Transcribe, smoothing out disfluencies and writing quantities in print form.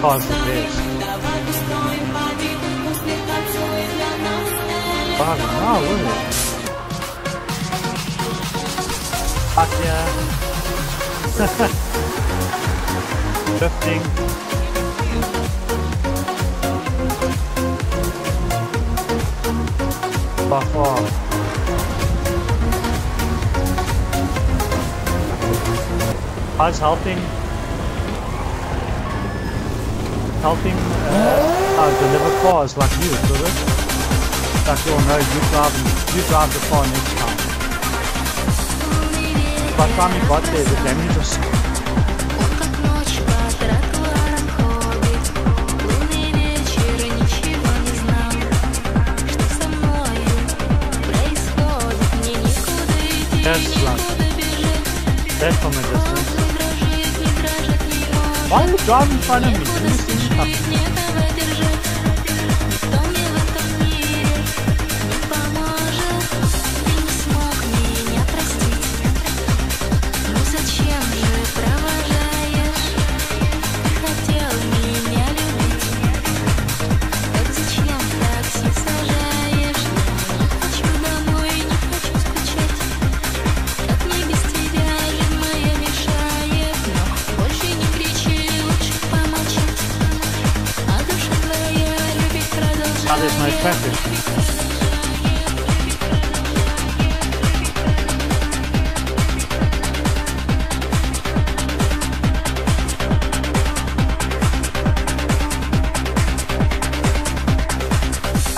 Pause the bitch. Fuck, no, look at it. Fuck yeah. Drifting. Fuck off. I was helping. Deliver cars like you, brother. Like you'll know you drive the car next time. By the time you got there, the damage was that's like, that's from a distance. Why are you driving in front of me? There's no traffic.